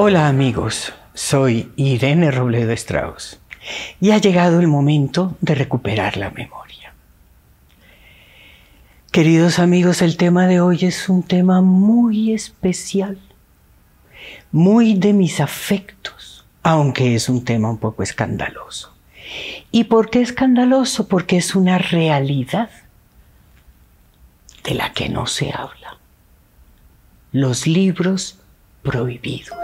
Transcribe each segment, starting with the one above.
Hola amigos, soy Irene Robledo Strauss y ha llegado el momento de recuperar la memoria. Queridos amigos, el tema de hoy es un tema muy especial, muy de mis afectos, aunque es un tema un poco escandaloso. ¿Y por qué escandaloso? Porque es una realidad de la que no se habla. Los libros prohibidos.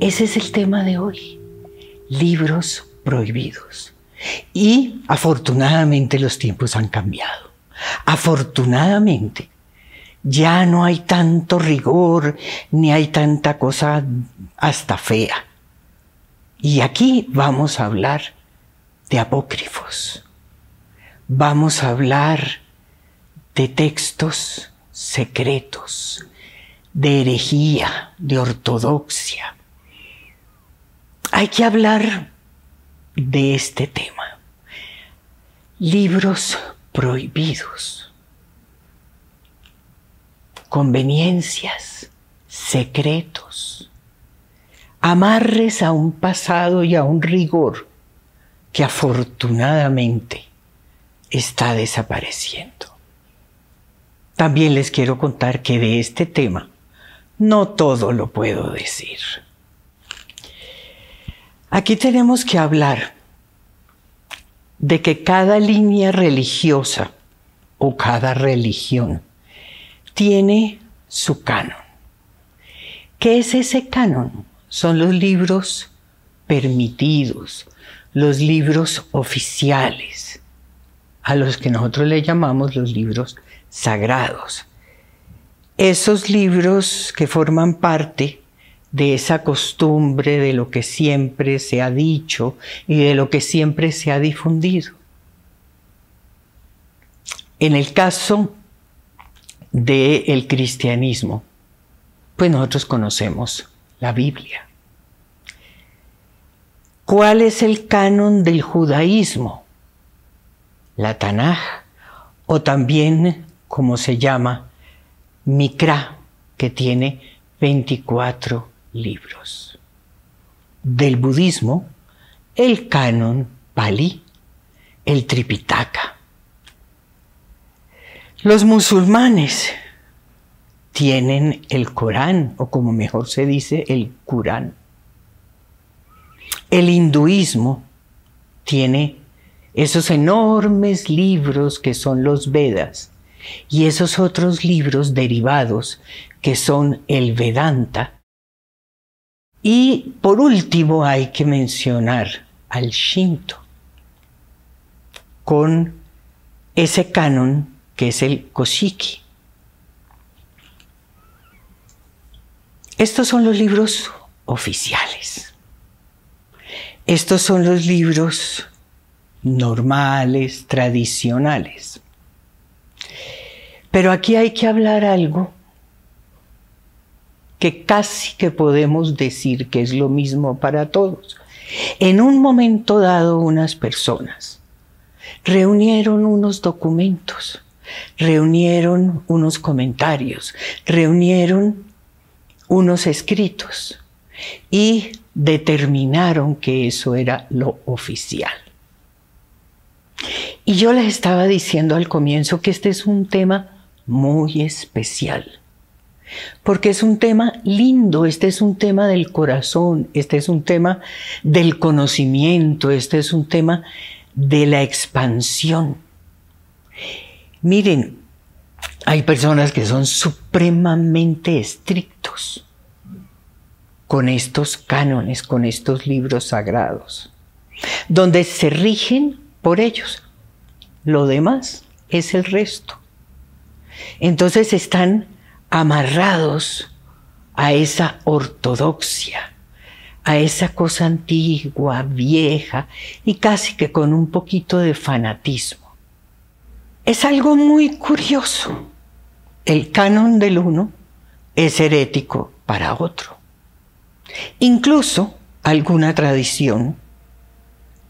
Ese es el tema de hoy, libros prohibidos. Y afortunadamente los tiempos han cambiado. Afortunadamente ya no hay tanto rigor, ni hay tanta cosa hasta fea. Y aquí vamos a hablar de apócrifos. Vamos a hablar de textos secretos, de herejía, de ortodoxia. Hay que hablar de este tema. Libros prohibidos. Conveniencias, secretos. Amarres a un pasado y a un rigor que afortunadamente está desapareciendo. También les quiero contar que de este tema no todo lo puedo decir. Aquí tenemos que hablar de que cada línea religiosa o cada religión tiene su canon. ¿Qué es ese canon? Son los libros permitidos, los libros oficiales, a los que nosotros le llamamos los libros sagrados. Esos libros que forman parte de esa costumbre, de lo que siempre se ha dicho y de lo que siempre se ha difundido. En el caso del cristianismo, pues nosotros conocemos la Biblia. ¿Cuál es el canon del judaísmo? La Tanaj, o también, como se llama, Micra, que tiene 24 libros. Del budismo, el Canon Pali, el Tripitaka. Los musulmanes tienen el Corán, o como mejor se dice, el Kurán. El hinduismo tiene esos enormes libros que son los Vedas y esos otros libros derivados que son el Vedanta. Y por último hay que mencionar al Shinto, con ese canon que es el Koshiki. Estos son los libros oficiales. Estos son los libros normales, tradicionales. Pero aquí hay que hablar algo que casi que podemos decir que es lo mismo para todos. En un momento dado, unas personas reunieron unos documentos, reunieron unos comentarios, reunieron unos escritos y determinaron que eso era lo oficial. Y yo les estaba diciendo al comienzo que este es un tema muy especial. Porque es un tema lindo, este es un tema del corazón, este es un tema del conocimiento, este es un tema de la expansión. Miren, hay personas que son supremamente estrictos con estos cánones, con estos libros sagrados, donde se rigen por ellos. Lo demás es el resto. Entonces están amarrados a esa ortodoxia, a esa cosa antigua, vieja y casi que con un poquito de fanatismo. Es algo muy curioso. El canon del uno es herético para otro. Incluso alguna tradición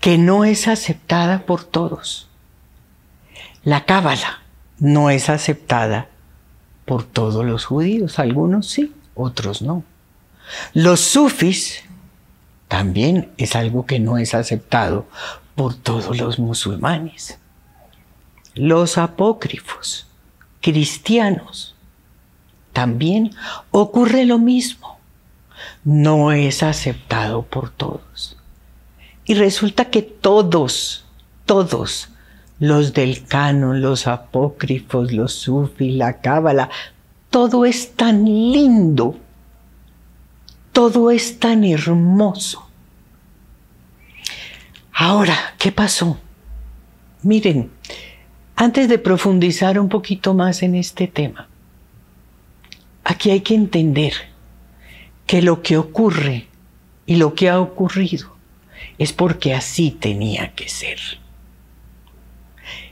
que no es aceptada por todos. La Cábala no es aceptada por todos los judíos. Algunos sí, otros no. Los sufis también es algo que no es aceptado por todos los musulmanes. Los apócrifos cristianos también ocurre lo mismo. No es aceptado por todos. Y resulta que todos los del canon, los apócrifos, los sufis, la cábala, todo es tan lindo. Todo es tan hermoso. Ahora, ¿qué pasó? Miren, antes de profundizar un poquito más en este tema, aquí hay que entender que lo que ocurre y lo que ha ocurrido es porque así tenía que ser.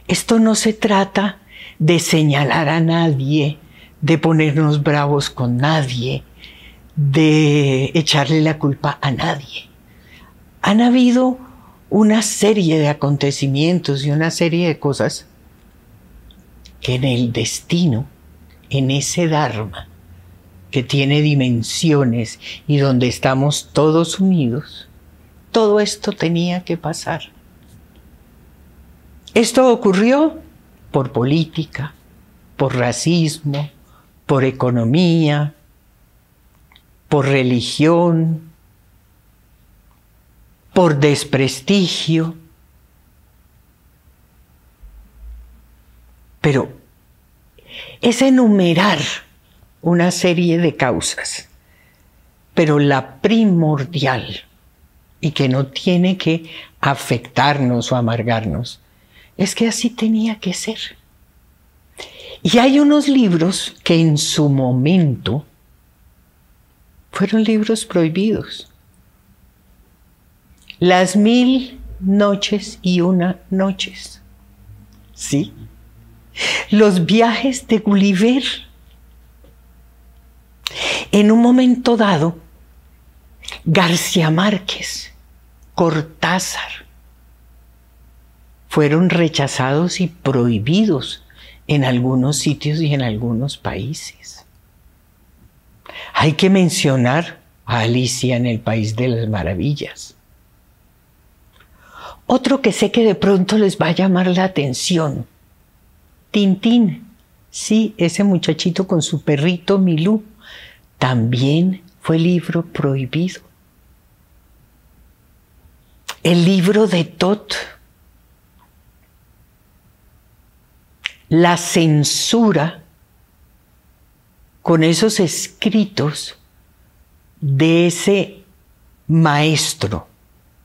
Esto no se trata de señalar a nadie, de ponernos bravos con nadie, de echarle la culpa a nadie. Han habido una serie de acontecimientos y una serie de cosas que en el destino, en ese Dharma, que tiene dimensiones y donde estamos todos unidos, todo esto tenía que pasar. Esto ocurrió por política, por racismo, por economía, por religión, por desprestigio. Pero es enumerar una serie de causas, pero la primordial y que no tiene que afectarnos o amargarnos, es que así tenía que ser. Y hay unos libros que en su momento fueron libros prohibidos. Las 1001 noches. ¿Sí? Los viajes de Gulliver. En un momento dado, García Márquez, Cortázar, fueron rechazados y prohibidos en algunos sitios y en algunos países. Hay que mencionar a Alicia en el País de las Maravillas. Otro que sé que de pronto les va a llamar la atención, Tintín. Sí, ese muchachito con su perrito Milú, también fue libro prohibido. El libro de Thoth. La censura con esos escritos de ese maestro,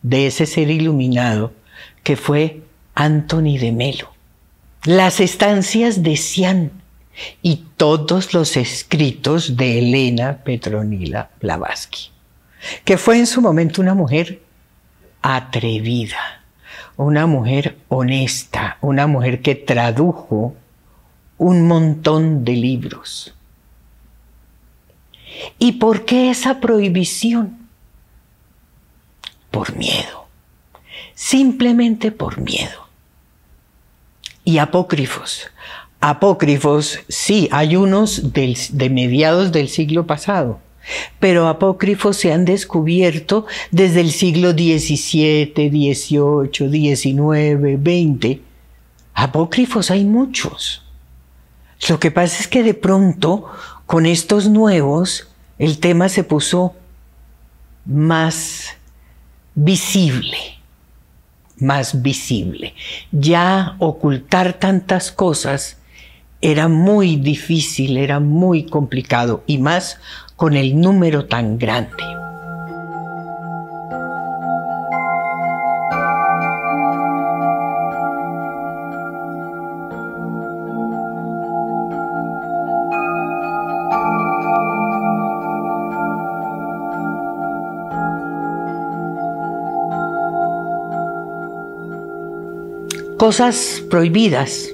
de ese ser iluminado que fue Anthony de Melo. Las estancias de Sián y todos los escritos de Elena Petronila Blavatsky, que fue en su momento una mujer atrevida, una mujer honesta, una mujer que tradujo un montón de libros. ¿Y por qué esa prohibición? Por miedo. Simplemente por miedo. Y apócrifos. Apócrifos, sí, hay unos de mediados del siglo pasado, pero apócrifos se han descubierto desde el siglo XVII, XVIII, XIX, XX. Apócrifos hay muchos. Lo que pasa es que de pronto, con estos nuevos, el tema se puso más visible, más visible. Ya ocultar tantas cosas era muy difícil, era muy complicado, y más con el número tan grande. Cosas prohibidas.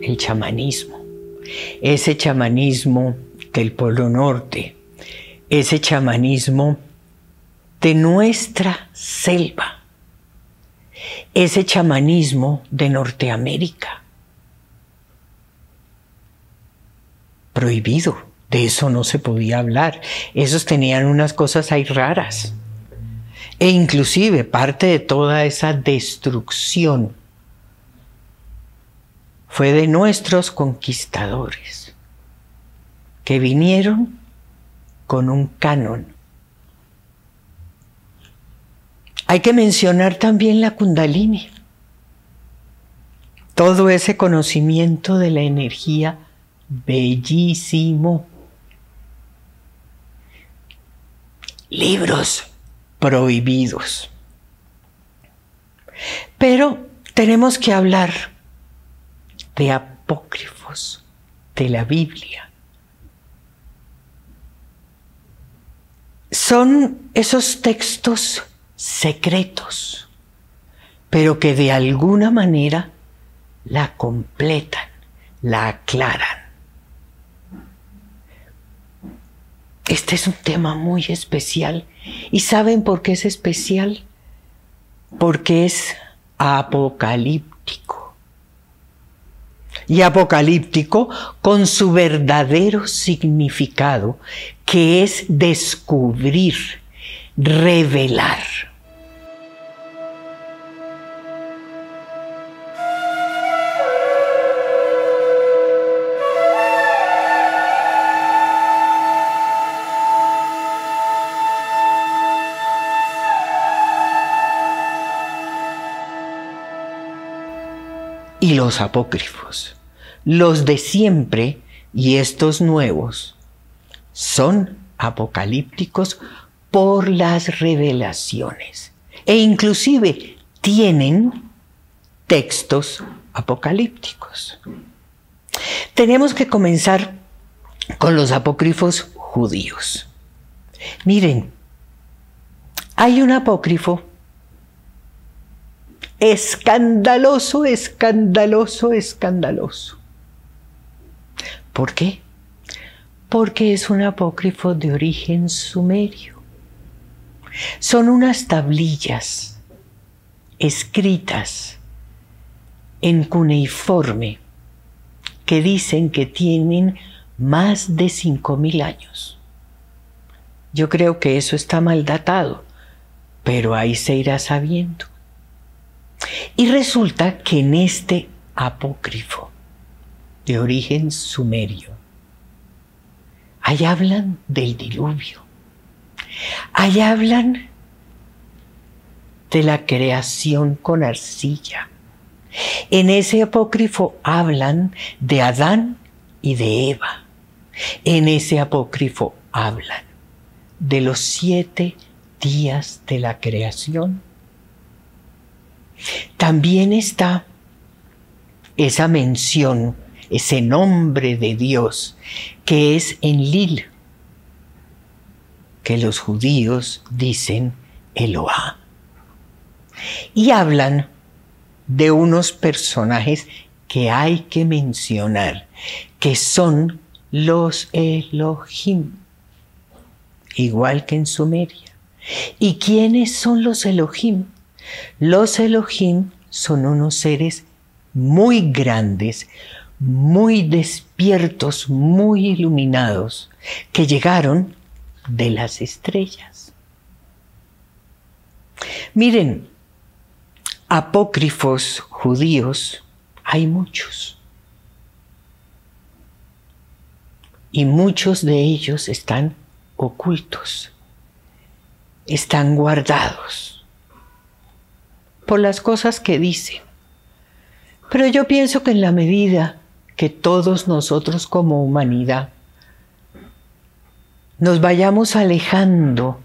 El chamanismo. Ese chamanismo del Polo Norte. Ese chamanismo de nuestra selva. Ese chamanismo de Norteamérica. Prohibido. De eso no se podía hablar. Esos tenían unas cosas ahí raras. E inclusive parte de toda esa destrucción fue de nuestros conquistadores, que vinieron con un canon. Hay que mencionar también la Kundalini. Todo ese conocimiento de la energía, bellísimo. Libros prohibidos. Pero tenemos que hablar de apócrifos de la Biblia. Son esos textos secretos, pero que de alguna manera la completan, la aclaran. Este es un tema muy especial. ¿Y saben por qué es especial? Porque es apocalíptico. Y apocalíptico con su verdadero significado, que es descubrir, revelar. Y los apócrifos, los de siempre y estos nuevos, son apocalípticos por las revelaciones. E inclusive tienen textos apocalípticos. Tenemos que comenzar con los apócrifos judíos. Miren, hay un apócrifo escandaloso, escandaloso, escandaloso. ¿Por qué? Porque es un apócrifo de origen sumerio. Son unas tablillas escritas en cuneiforme que dicen que tienen más de 5.000 años. Yo creo que eso está mal datado, pero ahí se irá sabiendo. Y resulta que en este apócrifo de origen sumerio, ahí hablan del diluvio, ahí hablan de la creación con arcilla. En ese apócrifo hablan de Adán y de Eva. En ese apócrifo hablan de los 7 días de la creación. También está esa mención, ese nombre de Dios, que es Enlil, que los judíos dicen Eloá. Y hablan de unos personajes que hay que mencionar, que son los Elohim, igual que en Sumeria. ¿Y quiénes son los Elohim? Los Elohim son unos seres muy grandes, muy despiertos, muy iluminados, que llegaron de las estrellas. Miren, apócrifos judíos hay muchos. Y muchos de ellos están ocultos, están guardados por las cosas que dicen. Pero yo pienso que en la medida que todos nosotros como humanidad nos vayamos alejando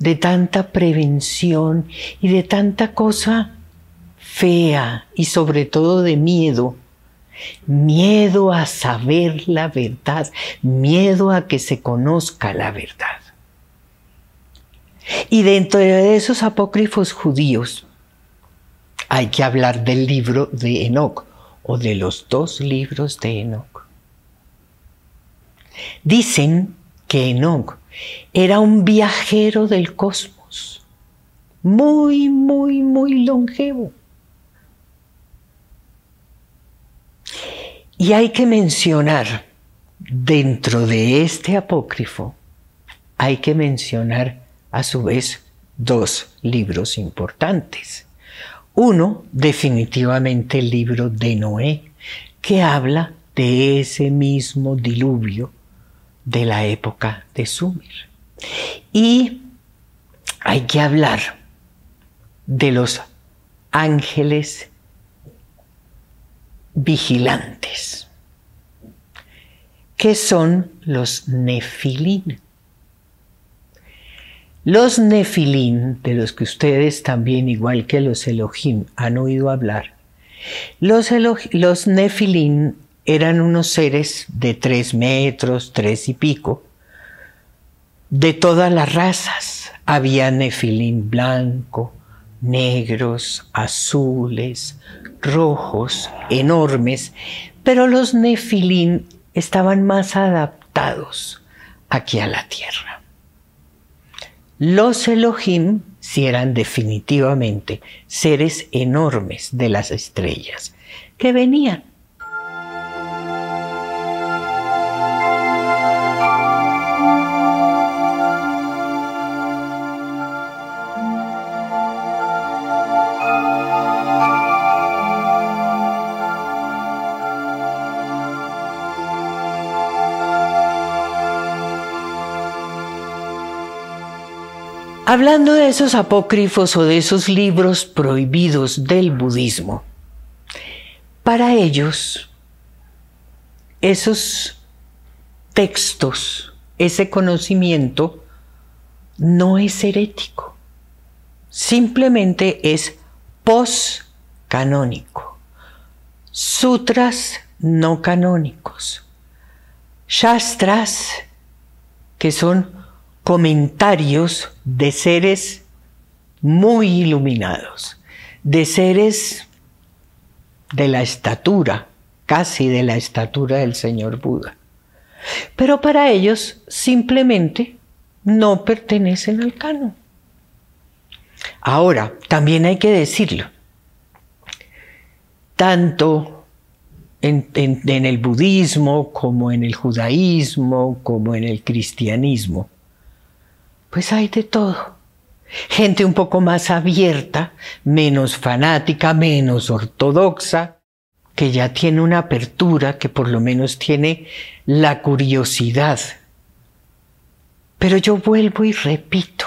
de tanta prevención y de tanta cosa fea y sobre todo de miedo, miedo a saber la verdad, miedo a que se conozca la verdad. Y dentro de esos apócrifos judíos hay que hablar del libro de Enoc o de los dos libros de Enoc. Dicen que Enoc era un viajero del cosmos, muy, muy, muy longevo. Y hay que mencionar, dentro de este apócrifo, hay que mencionar a su vez dos libros importantes. Uno, definitivamente el libro de Noé, que habla de ese mismo diluvio de la época de Sumer. Y hay que hablar de los ángeles vigilantes, que son los nefilim. Los nefilim, de los que ustedes también, igual que los Elohim, han oído hablar, los nefilim eran unos seres de 3 metros, 3 y pico, de todas las razas. Había nefilim blanco, negros, azules, rojos, enormes, pero los nefilim estaban más adaptados aquí a la tierra. Los Elohim sí eran definitivamente seres enormes de las estrellas que venían. Hablando de esos apócrifos o de esos libros prohibidos del budismo, para ellos, esos textos, ese conocimiento, no es herético. Simplemente es poscanónico. Sutras no canónicos. Shastras, que son comentarios de seres muy iluminados, de seres de la estatura, casi de la estatura del señor Buda. Pero para ellos simplemente no pertenecen al canon. Ahora, también hay que decirlo, tanto en el budismo como en el judaísmo, como en el cristianismo, pues hay de todo. Gente un poco más abierta, menos fanática, menos ortodoxa, que ya tiene una apertura, que por lo menos tiene la curiosidad. Pero yo vuelvo y repito.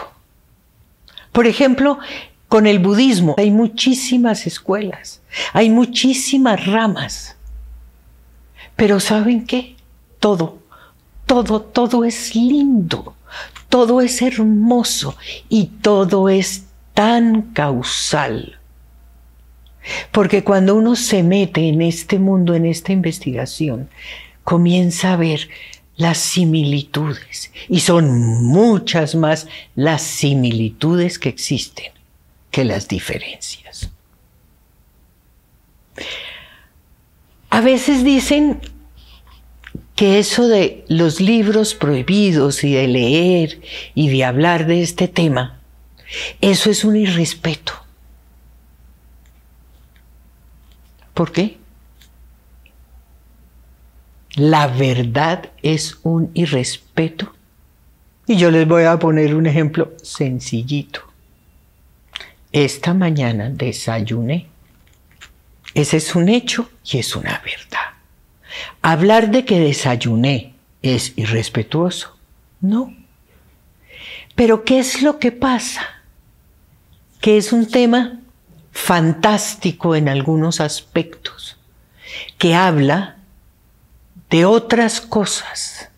Por ejemplo, con el budismo hay muchísimas escuelas, hay muchísimas ramas. Pero ¿saben qué? Todo es lindo. Todo es hermoso y todo es tan causal. Porque cuando uno se mete en este mundo, en esta investigación, comienza a ver las similitudes. Y son muchas más las similitudes que existen que las diferencias. A veces dicen que eso de los libros prohibidos y de leer y de hablar de este tema, eso es un irrespeto. ¿Por qué? La verdad es un irrespeto. Y yo les voy a poner un ejemplo sencillito. Esta mañana desayuné. Ese es un hecho y es una verdad. Hablar de que desayuné es irrespetuoso, no. Pero ¿qué es lo que pasa? Que es un tema fantástico en algunos aspectos, que habla de otras cosas,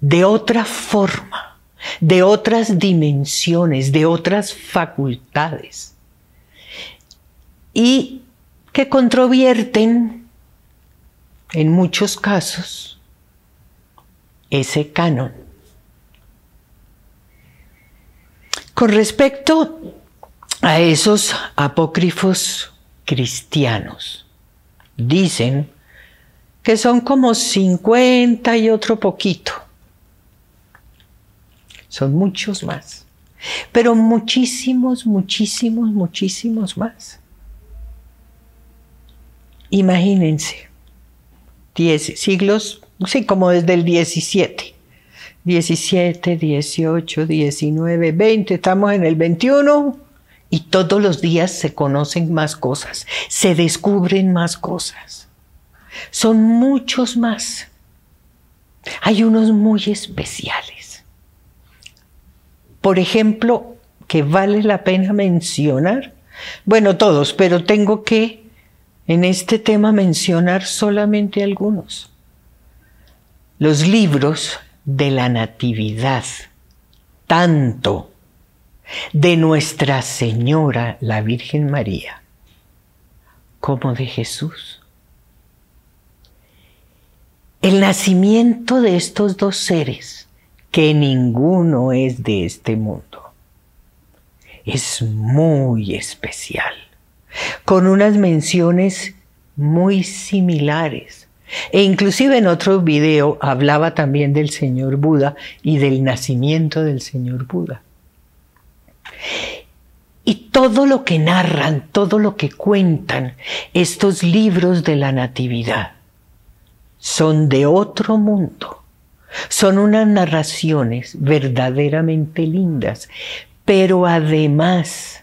de otra forma, de otras dimensiones, de otras facultades, y que controvierten en muchos casos ese canon. Con respecto a esos apócrifos cristianos. Dicen que son como 50 y otro poquito. Son muchos más. Pero muchísimos, muchísimos, muchísimos más. Imagínense, 10 siglos, sí, como desde el 17. 17, 18, 19, 20, estamos en el 21 y todos los días se conocen más cosas, se descubren más cosas. Son muchos más. Hay unos muy especiales. Por ejemplo, que vale la pena mencionar, bueno, todos, pero tengo que en este tema mencionar solamente algunos. Los libros de la Natividad, tanto de Nuestra Señora, la Virgen María, como de Jesús. El nacimiento de estos dos seres, que ninguno es de este mundo, es muy especial, con unas menciones muy similares. E inclusive en otro video hablaba también del señor Buda y del nacimiento del señor Buda. Y todo lo que narran, todo lo que cuentan estos libros de la Natividad son de otro mundo. Son unas narraciones verdaderamente lindas, pero además,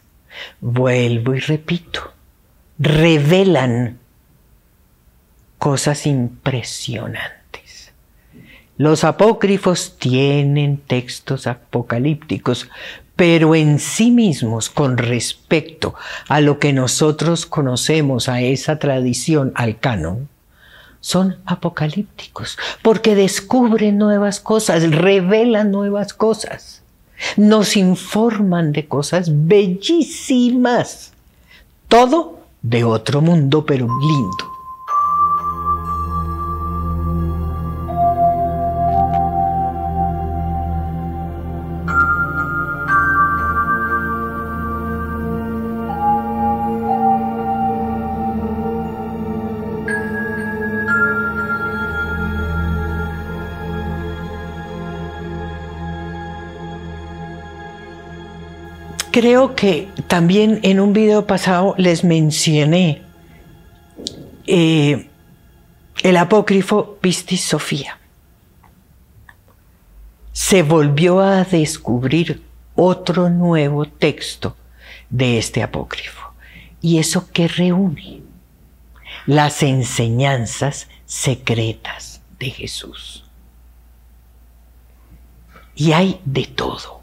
vuelvo y repito, revelan cosas impresionantes. Los apócrifos tienen textos apocalípticos, pero en sí mismos, con respecto a lo que nosotros conocemos, a esa tradición, al canon, son apocalípticos, porque descubren nuevas cosas, revelan nuevas cosas, nos informan de cosas bellísimas. Todo de otro mundo, pero lindo. Creo que también en un video pasado les mencioné el apócrifo Pistis Sofía. Se volvió a descubrir otro nuevo texto de este apócrifo. ¿Y eso qué reúne? Las enseñanzas secretas de Jesús. Y hay de todo.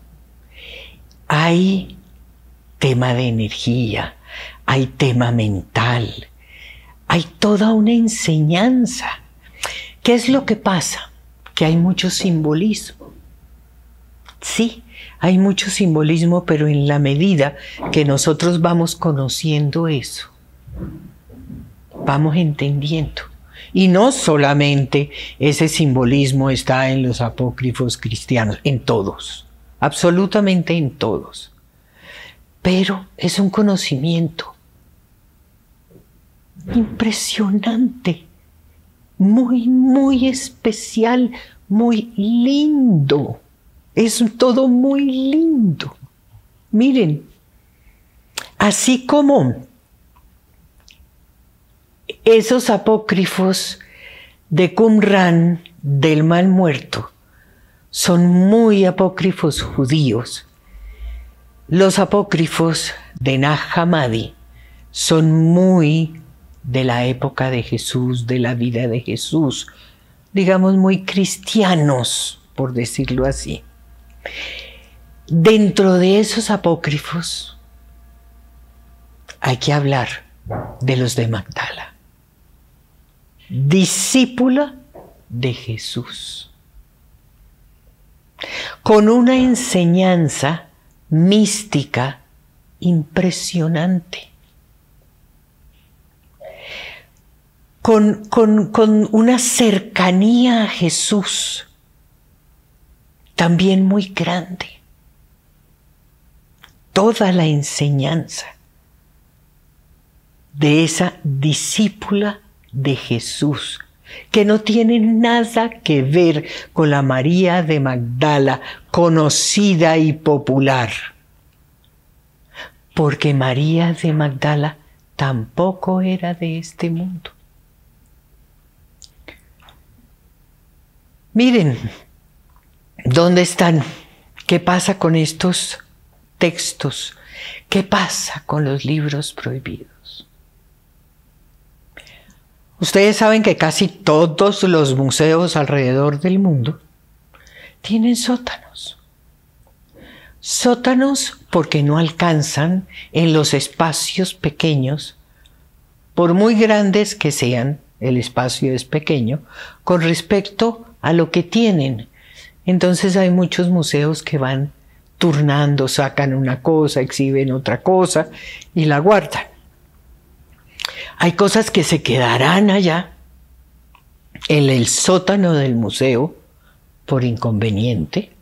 Hay tema de energía, hay tema mental, hay toda una enseñanza. ¿Qué es lo que pasa? Que hay mucho simbolismo. Sí, hay mucho simbolismo, pero en la medida que nosotros vamos conociendo eso, vamos entendiendo. Y no solamente ese simbolismo está en los apócrifos cristianos, en todos, absolutamente en todos. Pero es un conocimiento impresionante, muy, muy especial, muy lindo. Es todo muy lindo. Miren, así como esos apócrifos de Qumran, del Mal Muerto, son muy apócrifos judíos. Los apócrifos de Nag Hammadi son muy de la época de Jesús, de la vida de Jesús, digamos muy cristianos, por decirlo así. Dentro de esos apócrifos hay que hablar de los de Magdala, discípula de Jesús, con una enseñanza mística impresionante, con una cercanía a Jesús también muy grande. toda la enseñanza de esa discípula de Jesús, que no tiene nada que ver con la María de Magdala, conocida y popular. Porque María de Magdala tampoco era de este mundo. Miren, ¿dónde están? ¿Qué pasa con estos textos? ¿Qué pasa con los libros prohibidos? Ustedes saben que casi todos los museos alrededor del mundo tienen sótanos. Sótanos porque no alcanzan en los espacios pequeños, por muy grandes que sean, el espacio es pequeño, con respecto a lo que tienen. Entonces hay muchos museos que van turnando, sacan una cosa, exhiben otra cosa y la guardan. Hay cosas que se quedarán allá en el sótano del museo por inconveniente.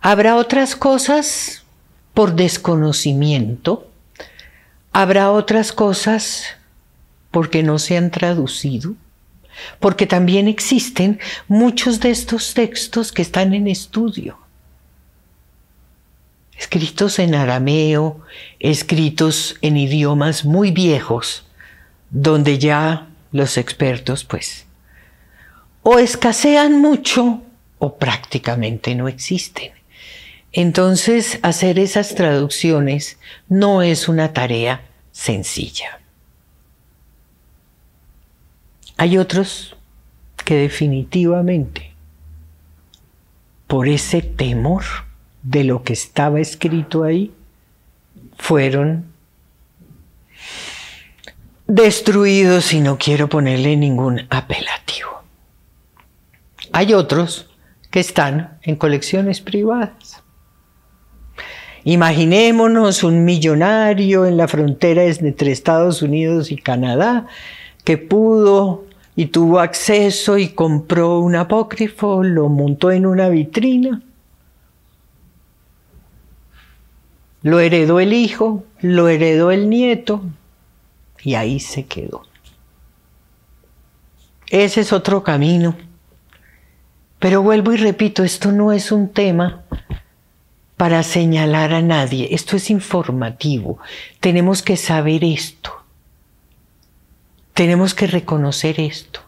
Habrá otras cosas por desconocimiento. Habrá otras cosas porque no se han traducido. Porque también existen muchos de estos textos que están en estudio. Escritos en arameo, escritos en idiomas muy viejos, donde ya los expertos, pues, o escasean mucho o prácticamente no existen. Entonces, hacer esas traducciones no es una tarea sencilla. Hay otros que definitivamente, por ese temor de lo que estaba escrito ahí, fueron destruidos, y no quiero ponerle ningún apelativo. Hay otros que están en colecciones privadas. Imaginémonos un millonario en la frontera entre Estados Unidos y Canadá, que pudo y tuvo acceso y compró un apócrifo, lo montó en una vitrina, lo heredó el hijo, lo heredó el nieto y ahí se quedó. Ese es otro camino. Pero vuelvo y repito, esto no es un tema para señalar a nadie, esto es informativo. Tenemos que saber esto. Tenemos que reconocer esto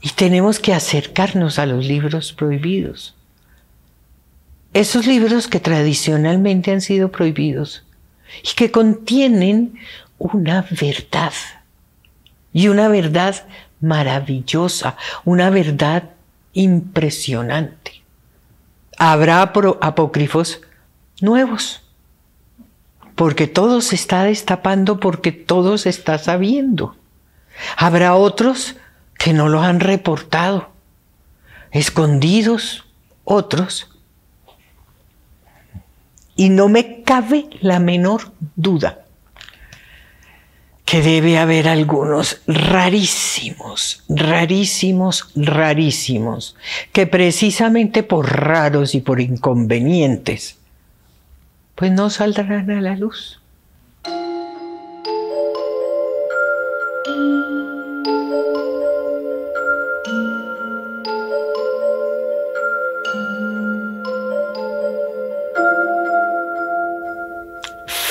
y tenemos que acercarnos a los libros prohibidos. Esos libros que tradicionalmente han sido prohibidos y que contienen una verdad maravillosa, una verdad impresionante. Habrá apócrifos nuevos. Porque todo se está destapando, porque todo se está sabiendo. Habrá otros que no los han reportado, escondidos otros. Y no me cabe la menor duda que debe haber algunos rarísimos, rarísimos, rarísimos, que precisamente por raros y por inconvenientes, pues no saldrán a la luz.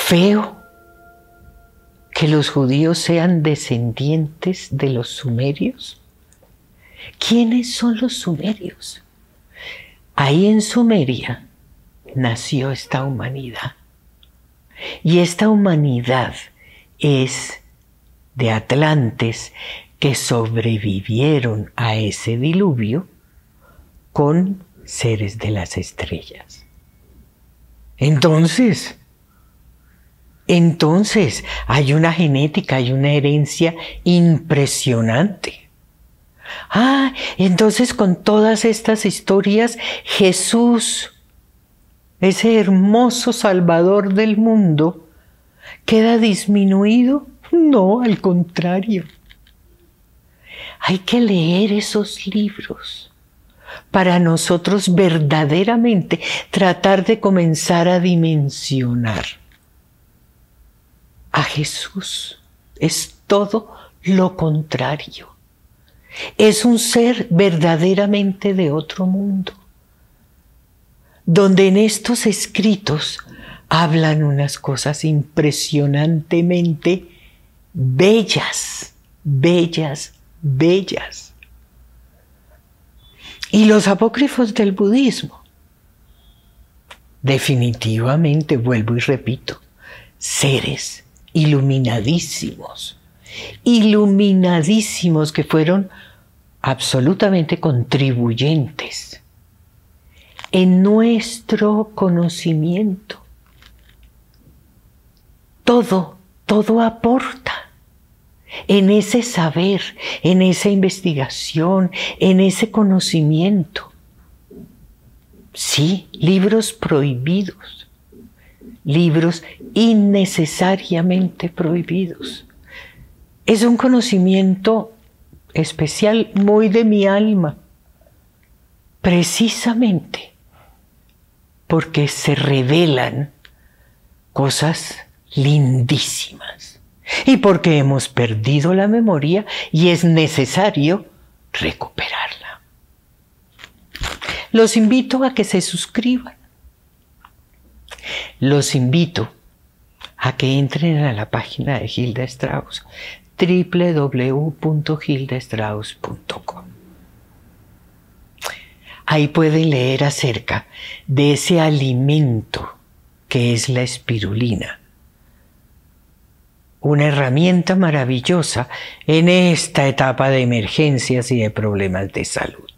Feo que los judíos sean descendientes de los sumerios. ¿Quiénes son los sumerios? Ahí en Sumeria nació esta humanidad, y esta humanidad es de atlantes que sobrevivieron a ese diluvio con seres de las estrellas. Entonces hay una genética, hay una herencia impresionante. Ah, entonces con todas estas historias, Jesús, ese hermoso Salvador del mundo, ¿queda disminuido? No, al contrario. Hay que leer esos libros. para nosotros verdaderamente tratar de comenzar a dimensionar a Jesús. Es todo lo contrario. Es un ser verdaderamente de otro mundo, donde en estos escritos hablan unas cosas impresionantemente bellas, bellas, bellas. Y los apócrifos del budismo, definitivamente, vuelvo y repito, seres iluminadísimos, iluminadísimos que fueron absolutamente contribuyentes en nuestro conocimiento. Todo aporta en ese saber, en esa investigación, en ese conocimiento. Sí, libros prohibidos, libros innecesariamente prohibidos. Es un conocimiento especial, muy de mi alma, precisamente porque se revelan cosas lindísimas y porque hemos perdido la memoria y es necesario recuperarla. Los invito a que se suscriban. Los invito a que entren a la página de Gilda Strauss, www.gildastrauss.com. Ahí pueden leer acerca de ese alimento que es la espirulina, una herramienta maravillosa en esta etapa de emergencias y de problemas de salud.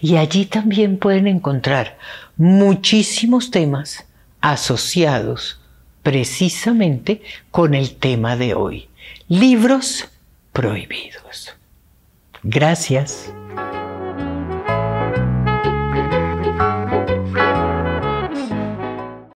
Y allí también pueden encontrar muchísimos temas asociados precisamente con el tema de hoy. Libros prohibidos. Gracias.